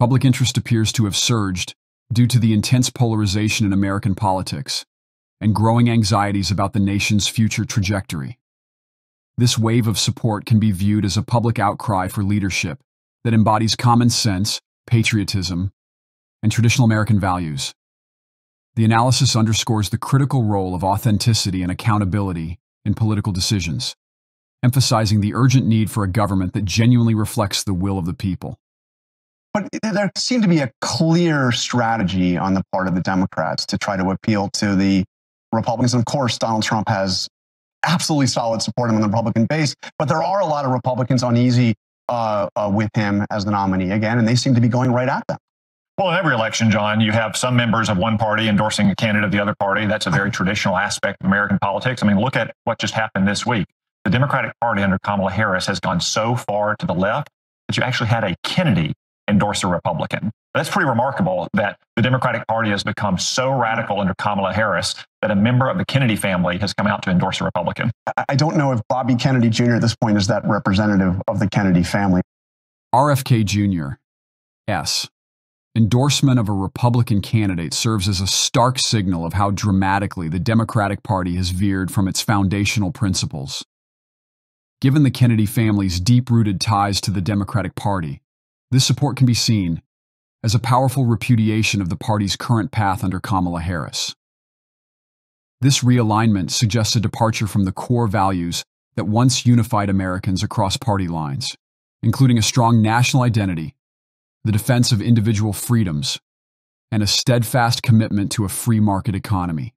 Public interest appears to have surged due to the intense polarization in American politics and growing anxieties about the nation's future trajectory. This wave of support can be viewed as a public outcry for leadership that embodies common sense, patriotism, and traditional American values. The analysis underscores the critical role of authenticity and accountability in political decisions, emphasizing the urgent need for a government that genuinely reflects the will of the people. But there seemed to be a clear strategy on the part of the Democrats to try to appeal to the Republicans. Of course, Donald Trump has absolutely solid support on the Republican base, but there are a lot of Republicans uneasy with him as the nominee again, and they seem to be going right at them. Well, in every election, John, you have some members of one party endorsing a candidate of the other party. That's a very traditional aspect of American politics. I mean, look at what just happened this week. The Democratic Party under Kamala Harris has gone so far to the left that you actually had a Kennedy endorse a Republican. That's pretty remarkable that the Democratic Party has become so radical under Kamala Harris that a member of the Kennedy family has come out to endorse a Republican. I don't know if Bobby Kennedy Jr. at this point is that representative of the Kennedy family. RFK Jr. Endorsement of a Republican candidate serves as a stark signal of how dramatically the Democratic Party has veered from its foundational principles. Given the Kennedy family's deep-rooted ties to the Democratic Party, this support can be seen as a powerful repudiation of the party's current path under Kamala Harris. This realignment suggests a departure from the core values that once unified Americans across party lines, including a strong national identity, the defense of individual freedoms, and a steadfast commitment to a free market economy.